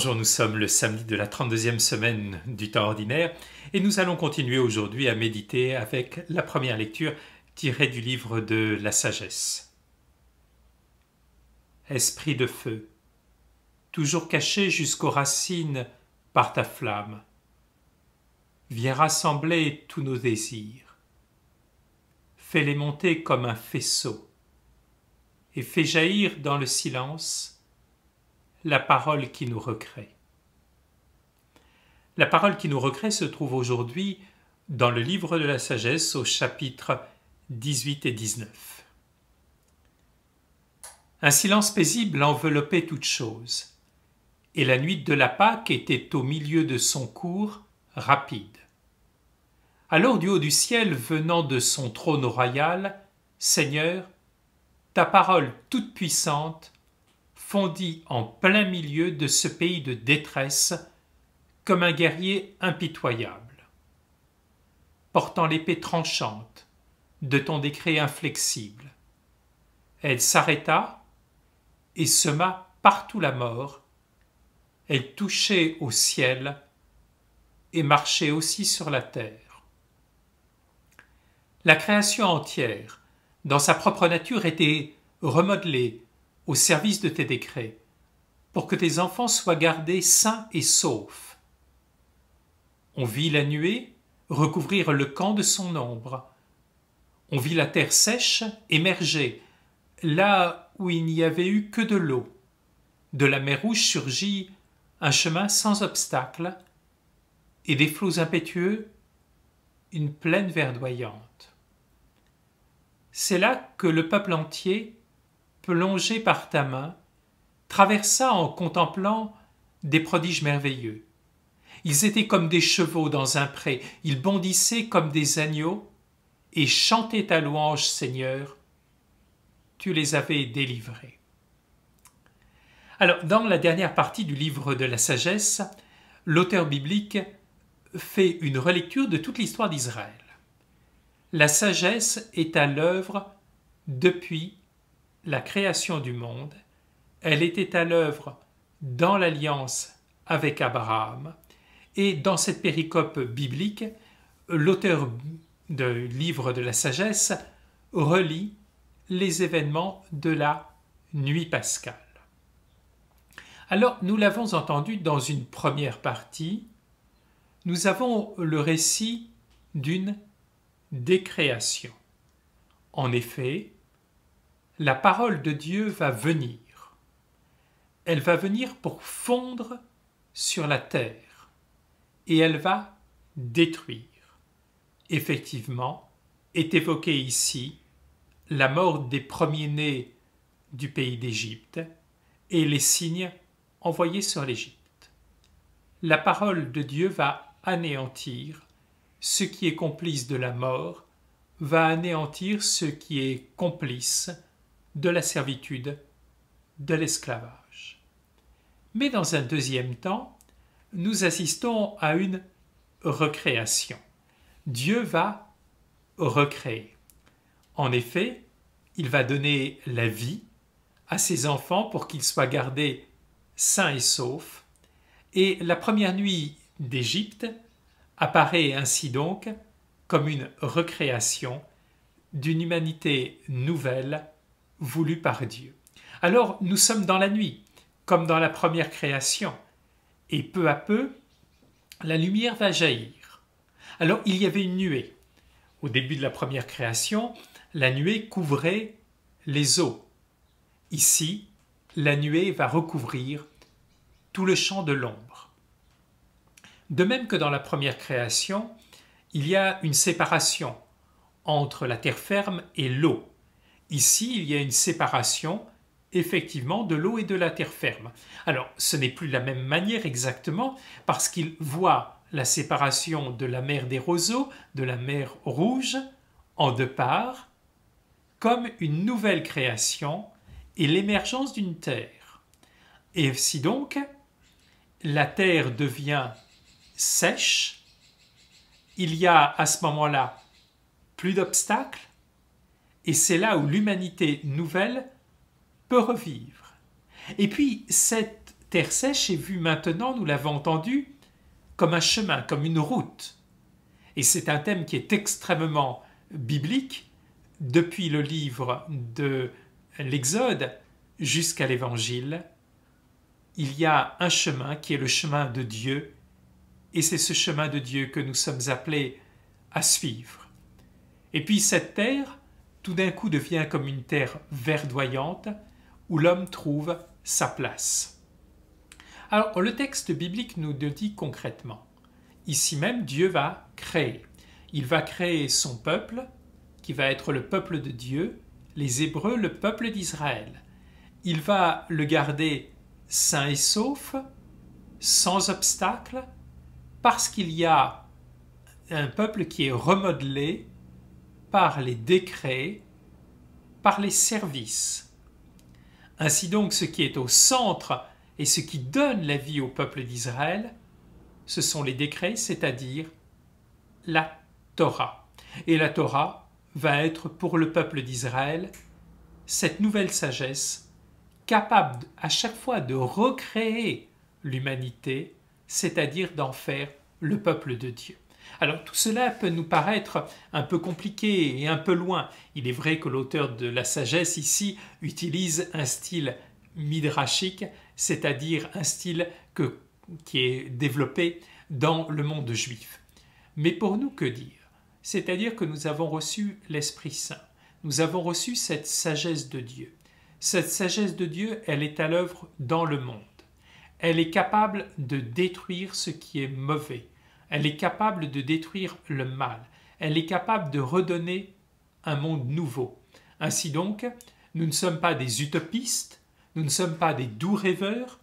Bonjour, nous sommes le samedi de la 32e semaine du temps ordinaire et nous allons continuer aujourd'hui à méditer avec la première lecture tirée du livre de la Sagesse. Esprit de feu, toujours caché jusqu'aux racines par ta flamme, viens rassembler tous nos désirs, fais-les monter comme un faisceau et fais jaillir dans le silence la parole qui nous recrée. La parole qui nous recrée se trouve aujourd'hui dans le livre de la Sagesse au chapitre 18 et 19. Un silence paisible enveloppait toute chose, et la nuit de la Pâque était au milieu de son cours rapide. Alors du haut du ciel, venant de son trône royal, Seigneur, ta parole toute puissante fondit en plein milieu de ce pays de détresse comme un guerrier impitoyable, portant l'épée tranchante de ton décret inflexible. Elle s'arrêta et sema partout la mort, elle touchait au ciel et marchait aussi sur la terre. La création entière, dans sa propre nature, était remodelée au service de tes décrets, pour que tes enfants soient gardés sains et saufs. On vit la nuée recouvrir le camp de son ombre. On vit la terre sèche émerger, là où il n'y avait eu que de l'eau. De la mer rouge surgit un chemin sans obstacle, et des flots impétueux, une plaine verdoyante. C'est là que le peuple entier, plongé par ta main, traversa en contemplant des prodiges merveilleux. Ils étaient comme des chevaux dans un pré, ils bondissaient comme des agneaux et chantaient ta louange, Seigneur, tu les avais délivrés. Alors, dans la dernière partie du livre de la Sagesse, l'auteur biblique fait une relecture de toute l'histoire d'Israël. La sagesse est à l'œuvre depuis la création du monde, elle était à l'œuvre dans l'alliance avec Abraham, et dans cette péricope biblique, l'auteur du livre de la Sagesse relie les événements de la nuit pascale. Alors, nous l'avons entendu dans une première partie, nous avons le récit d'une décréation. En effet, la parole de Dieu va venir. Elle va venir pour fondre sur la terre et elle va détruire. Effectivement, est évoquée ici la mort des premiers-nés du pays d'Égypte et les signes envoyés sur l'Égypte. La parole de Dieu va anéantir ce qui est complice de la mort, va anéantir ce qui est complice de la servitude, de l'esclavage. Mais dans un deuxième temps, nous assistons à une recréation. Dieu va recréer. En effet, il va donner la vie à ses enfants pour qu'ils soient gardés sains et saufs. Et la première nuit d'Égypte apparaît ainsi donc comme une recréation d'une humanité nouvelle voulu par Dieu. Alors, nous sommes dans la nuit, comme dans la première création, et peu à peu, la lumière va jaillir. Alors, il y avait une nuée. Au début de la première création, la nuée couvrait les eaux. Ici, la nuée va recouvrir tout le champ de l'ombre. De même que dans la première création, il y a une séparation entre la terre ferme et l'eau. Ici, il y a une séparation, effectivement, de l'eau et de la terre ferme. Alors, ce n'est plus de la même manière exactement, parce qu'il voit la séparation de la mer des roseaux, de la mer rouge, en deux parts, comme une nouvelle création et l'émergence d'une terre. Et si donc, la terre devient sèche, il y a à ce moment-là plus d'obstacles, et c'est là où l'humanité nouvelle peut revivre. Et puis, cette terre sèche est vue maintenant, nous l'avons entendu, comme un chemin, comme une route. Et c'est un thème qui est extrêmement biblique depuis le livre de l'Exode jusqu'à l'Évangile. Il y a un chemin qui est le chemin de Dieu et c'est ce chemin de Dieu que nous sommes appelés à suivre. Et puis cette terre, tout d'un coup, devient comme une terre verdoyante où l'homme trouve sa place. Alors le texte biblique nous le dit concrètement. Ici même, Dieu va créer. Il va créer son peuple, qui va être le peuple de Dieu, les Hébreux, le peuple d'Israël. Il va le garder sain et sauf, sans obstacle, parce qu'il y a un peuple qui est remodelé par les décrets, par les services. Ainsi donc, ce qui est au centre et ce qui donne la vie au peuple d'Israël, ce sont les décrets, c'est-à-dire la Torah. Et la Torah va être pour le peuple d'Israël cette nouvelle sagesse capable à chaque fois de recréer l'humanité, c'est-à-dire d'en faire le peuple de Dieu. Alors tout cela peut nous paraître un peu compliqué et un peu loin. Il est vrai que l'auteur de la Sagesse ici utilise un style midrashique, c'est-à-dire un style qui est développé dans le monde juif. Mais pour nous, que dire? C'est-à-dire que nous avons reçu l'Esprit Saint, nous avons reçu cette sagesse de Dieu. Cette sagesse de Dieu, elle est à l'œuvre dans le monde. Elle est capable de détruire ce qui est mauvais. Elle est capable de détruire le mal. Elle est capable de redonner un monde nouveau. Ainsi donc, nous ne sommes pas des utopistes, nous ne sommes pas des doux rêveurs,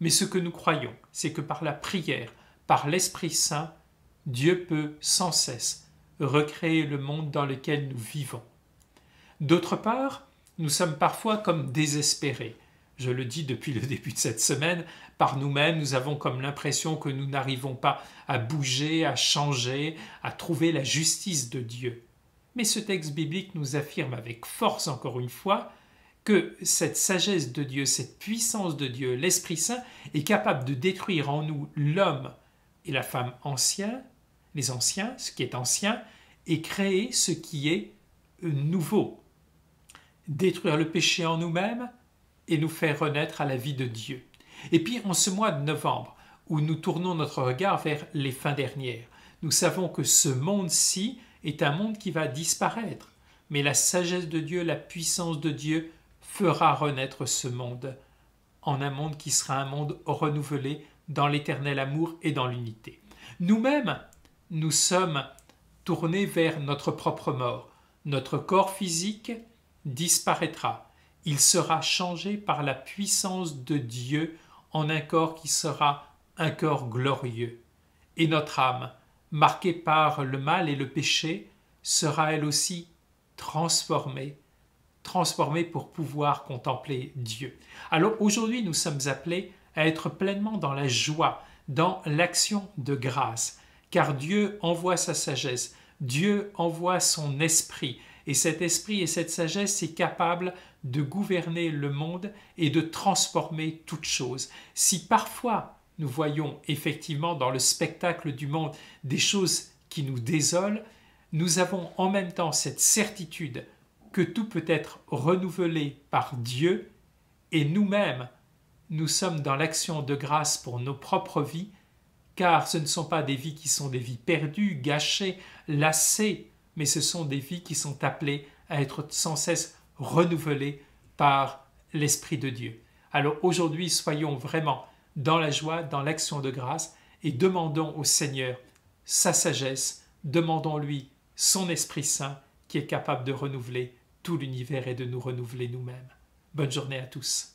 mais ce que nous croyons, c'est que par la prière, par l'Esprit Saint, Dieu peut sans cesse recréer le monde dans lequel nous vivons. D'autre part, nous sommes parfois comme désespérés. Je le dis depuis le début de cette semaine, par nous-mêmes, nous avons comme l'impression que nous n'arrivons pas à bouger, à changer, à trouver la justice de Dieu. Mais ce texte biblique nous affirme avec force, encore une fois, que cette sagesse de Dieu, cette puissance de Dieu, l'Esprit Saint, est capable de détruire en nous l'homme et la femme anciens, les anciens, ce qui est ancien, et créer ce qui est nouveau. Détruire le péché en nous-mêmes, et nous faire renaître à la vie de Dieu. Et puis en ce mois de novembre, où nous tournons notre regard vers les fins dernières, nous savons que ce monde-ci est un monde qui va disparaître, mais la sagesse de Dieu, la puissance de Dieu fera renaître ce monde, en un monde qui sera un monde renouvelé dans l'éternel amour et dans l'unité. Nous-mêmes, nous sommes tournés vers notre propre mort. Notre corps physique disparaîtra. Il sera changé par la puissance de Dieu en un corps qui sera un corps glorieux. Et notre âme, marquée par le mal et le péché, sera elle aussi transformée, pour pouvoir contempler Dieu. Alors aujourd'hui, nous sommes appelés à être pleinement dans la joie, dans l'action de grâce, car Dieu envoie sa sagesse, Dieu envoie son esprit, et cet esprit et cette sagesse est capable de gouverner le monde et de transformer toute chose. Si parfois nous voyons effectivement dans le spectacle du monde des choses qui nous désolent, nous avons en même temps cette certitude que tout peut être renouvelé par Dieu et nous-mêmes, nous sommes dans l'action de grâce pour nos propres vies, car ce ne sont pas des vies qui sont des vies perdues, gâchées, lassées, mais ce sont des vies qui sont appelées à être sans cesse renouvelées par l'Esprit de Dieu. Alors aujourd'hui, soyons vraiment dans la joie, dans l'action de grâce et demandons au Seigneur sa sagesse, demandons-lui son Esprit Saint qui est capable de renouveler tout l'univers et de nous renouveler nous-mêmes. Bonne journée à tous.